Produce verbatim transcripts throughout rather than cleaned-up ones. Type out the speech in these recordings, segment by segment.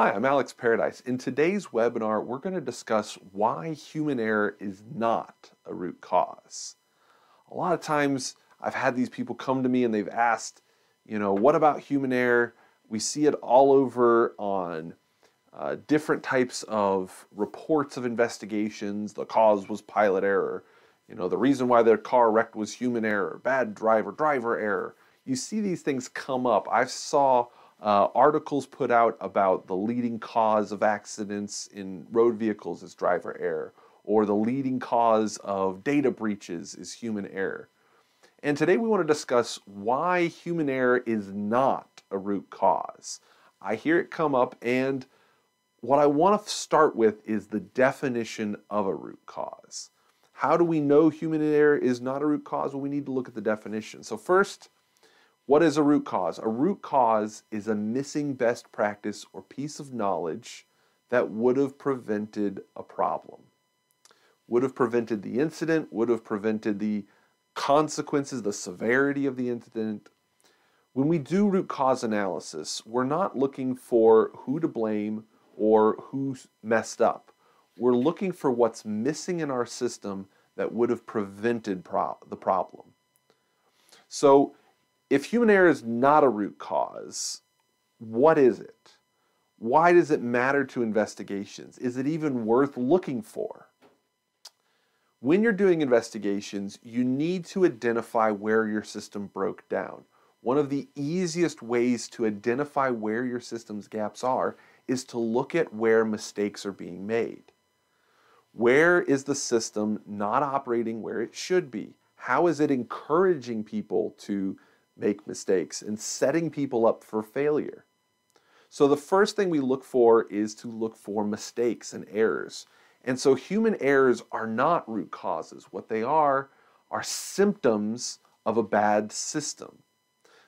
Hi, I'm Alex Paradise. In today's webinar, we're going to discuss why human error is not a root cause. A lot of times I've had these people come to me and they've asked, you know, what about human error? We see it all over on uh, different types of reports of investigations. The cause was pilot error. You know, the reason why their car wrecked was human error, bad driver, driver error. You see these things come up. I saw uh, articles put out about the leading cause of accidents in road vehicles is driver error, or the leading cause of data breaches is human error. And today we want to discuss why human error is not a root cause. I hear it come up, and what I want to start with is the definition of a root cause. How do we know human error is not a root cause? Well, we need to look at the definition. So first, what is a root cause? A root cause is a missing best practice or piece of knowledge that would have prevented a problem. Would have prevented the incident, would have prevented the consequences, the severity of the incident. When we do root cause analysis, we're not looking for who to blame or who messed up. We're looking for what's missing in our system that would have prevented pro- the problem. So if human error is not a root cause, what is it? Why does it matter to investigations? Is it even worth looking for? When you're doing investigations, you need to identify where your system broke down. One of the easiest ways to identify where your system's gaps are is to look at where mistakes are being made. Where is the system not operating where it should be? How is it encouraging people to make mistakes and setting people up for failure? So the first thing we look for is to look for mistakes and errors. And so human errors are not root causes. What they are are symptoms of a bad system.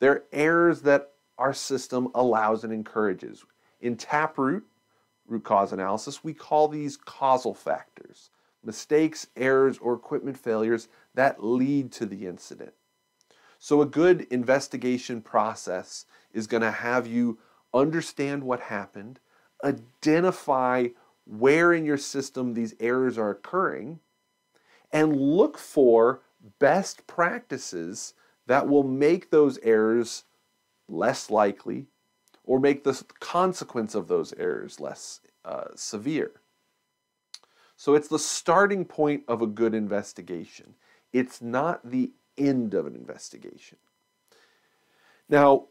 They're errors that our system allows and encourages. In TapRooT, root cause analysis, we call these causal factors, mistakes, errors, or equipment failures that lead to the incident. So a good investigation process is going to have you understand what happened, identify where in your system these errors are occurring, and look for best practices that will make those errors less likely or make the consequence of those errors less uh, severe. So it's the starting point of a good investigation. It's not the end of an investigation. Now,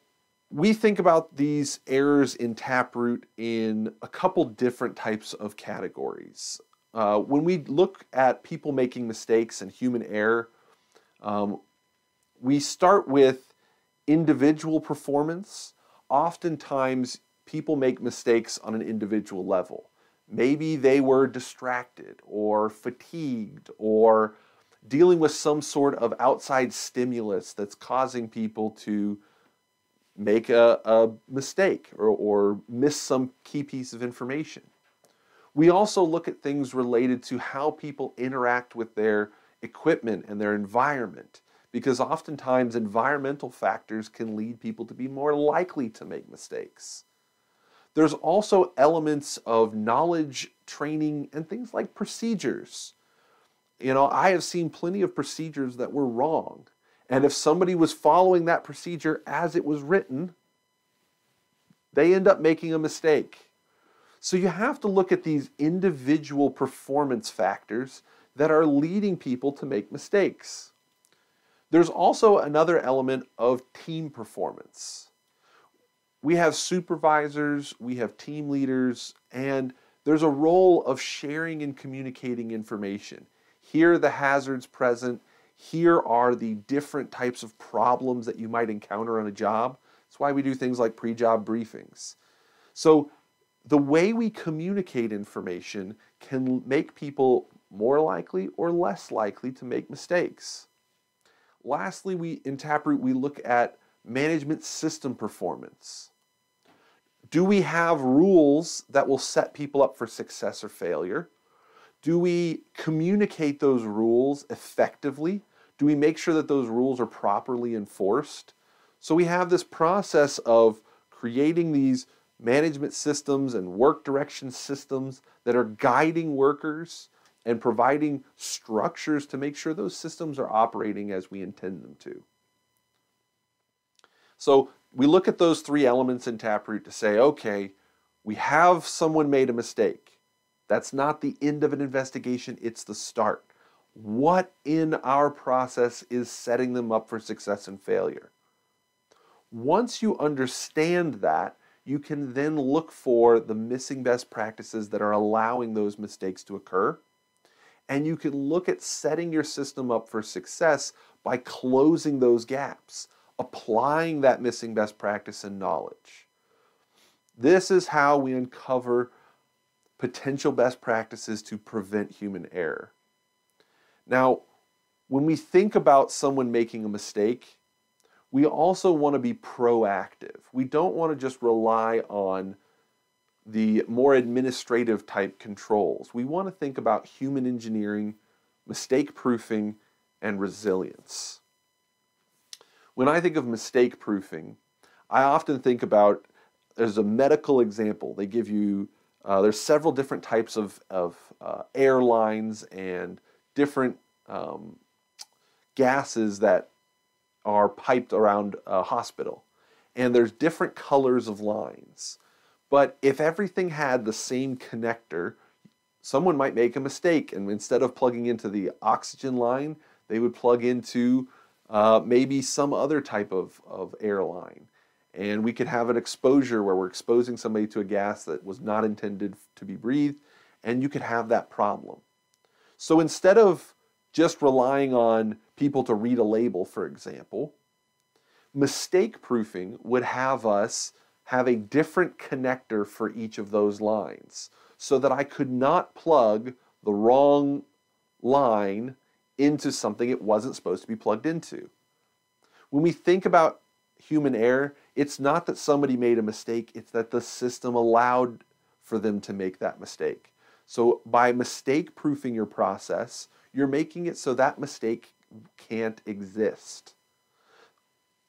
we think about these errors in TapRooT in a couple different types of categories. Uh, when we look at people making mistakes and human error, um, we start with individual performance. Oftentimes, people make mistakes on an individual level. Maybe they were distracted or fatigued or dealing with some sort of outside stimulus that's causing people to make a, a mistake or, or miss some key piece of information. We also look at things related to how people interact with their equipment and their environment, because oftentimes environmental factors can lead people to be more likely to make mistakes. There's also elements of knowledge, training, and things like procedures. You know, I have seen plenty of procedures that were wrong, and if somebody was following that procedure as it was written, they end up making a mistake. So you have to look at these individual performance factors that are leading people to make mistakes. There's also another element of team performance. We have supervisors, we have team leaders, and there's a role of sharing and communicating information. Here are the hazards present. Here are the different types of problems that you might encounter on a job. That's why we do things like pre-job briefings. So the way we communicate information can make people more likely or less likely to make mistakes. Lastly, we, in TapRooT, we look at management system performance. Do we have rules that will set people up for success or failure? Do we communicate those rules effectively? Do we make sure that those rules are properly enforced? So we have this process of creating these management systems and work direction systems that are guiding workers and providing structures to make sure those systems are operating as we intend them to. So we look at those three elements in TapRoot to say, okay, we have someone made a mistake. That's not the end of an investigation, it's the start. What in our process is setting them up for success and failure? Once you understand that, you can then look for the missing best practices that are allowing those mistakes to occur. And you can look at setting your system up for success by closing those gaps, applying that missing best practice and knowledge. This is how we uncover potential best practices to prevent human error. Now, when we think about someone making a mistake, we also want to be proactive. We don't want to just rely on the more administrative type controls. We want to think about human engineering, mistake proofing, and resilience. When I think of mistake proofing, I often think about, there's a medical example. They give you, uh, there's several different types of, of uh, airlines and different um, gases that are piped around a hospital, and there's different colors of lines. But if everything had the same connector, someone might make a mistake, and instead of plugging into the oxygen line, they would plug into uh, maybe some other type of, of air line. And we could have an exposure where we're exposing somebody to a gas that was not intended to be breathed, and you could have that problem. So instead of just relying on people to read a label, for example, mistake proofing would have us have a different connector for each of those lines so that I could not plug the wrong line into something it wasn't supposed to be plugged into. When we think about human error, it's not that somebody made a mistake, it's that the system allowed for them to make that mistake. So by mistake proofing your process, you're making it so that mistake can't exist.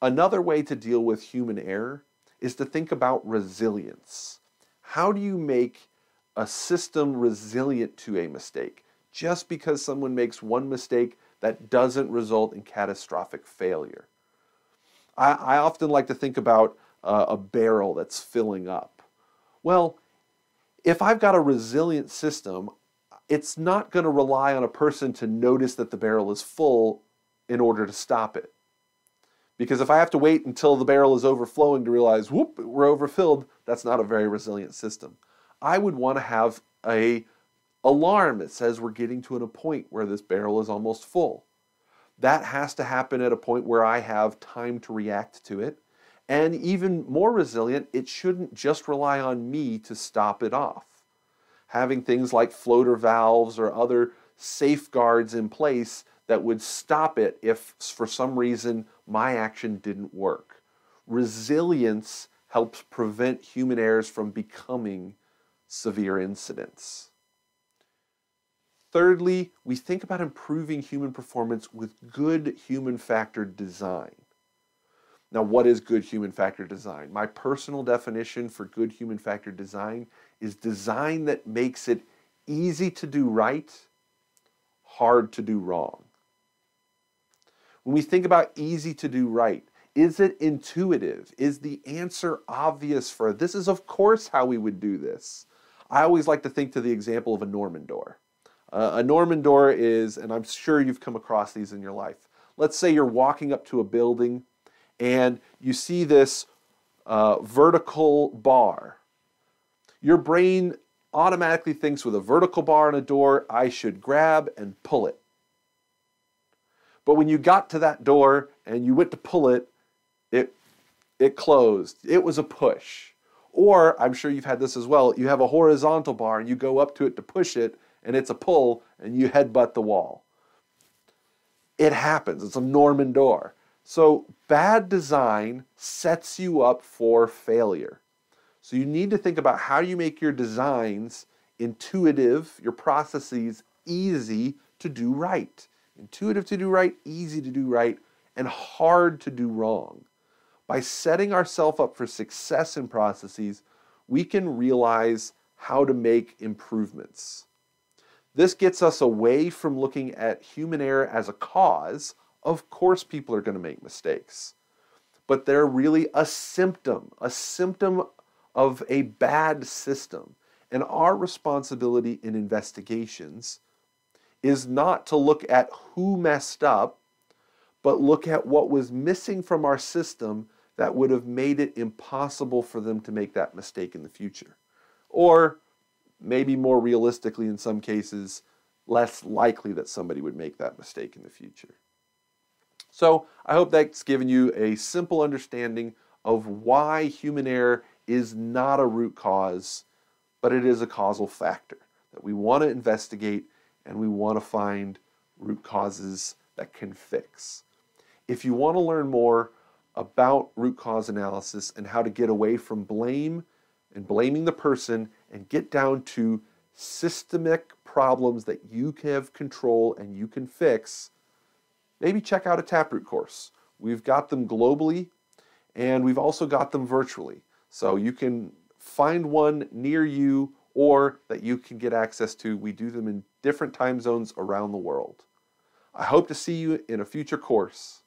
Another way to deal with human error is to think about resilience. How do you make a system resilient to a mistake? Just because someone makes one mistake, that doesn't result in catastrophic failure. I, I often like to think about uh, a barrel that's filling up. Well, if I've got a resilient system, it's not going to rely on a person to notice that the barrel is full in order to stop it. Because if I have to wait until the barrel is overflowing to realize, whoop, we're overfilled, that's not a very resilient system. I would want to have an alarm that says we're getting to a point where this barrel is almost full. That has to happen at a point where I have time to react to it. And even more resilient, it shouldn't just rely on me to stop it off. Having things like floater valves or other safeguards in place that would stop it if for some reason my action didn't work. Resilience helps prevent human errors from becoming severe incidents. Thirdly, we think about improving human performance with good human factor design. Now, what is good human factor design? My personal definition for good human factor design is design that makes it easy to do right, hard to do wrong. When we think about easy to do right, is it intuitive? Is the answer obvious for, this is of course how we would do this? I always like to think to the example of a Norman door. Uh, a Norman door is, and I'm sure you've come across these in your life, let's say you're walking up to a building and you see this uh, vertical bar. Your brain automatically thinks with a vertical bar and a door, I should grab and pull it. But when you got to that door and you went to pull it, it, it closed. It was a push. Or, I'm sure you've had this as well, you have a horizontal bar and you go up to it to push it and it's a pull and you headbutt the wall. It happens. It's a Norman door. So bad design sets you up for failure. So you need to think about how you make your designs intuitive, your processes easy to do right. Intuitive to do right, easy to do right, and hard to do wrong. By setting ourselves up for success in processes, we can realize how to make improvements. This gets us away from looking at human error as a cause. Of course people are going to make mistakes, but they're really a symptom, a symptom of a bad system. And our responsibility in investigations is not to look at who messed up, but look at what was missing from our system that would have made it impossible for them to make that mistake in the future. Or maybe more realistically in some cases, less likely that somebody would make that mistake in the future. So I hope that's given you a simple understanding of why human error is not a root cause, but it is a causal factor that we want to investigate, and we want to find root causes that can fix. If you want to learn more about root cause analysis and how to get away from blame and blaming the person and get down to systemic problems that you have control and you can fix, maybe check out a TapRooT course. We've got them globally, and we've also got them virtually. So you can find one near you or that you can get access to. We do them in different time zones around the world. I hope to see you in a future course.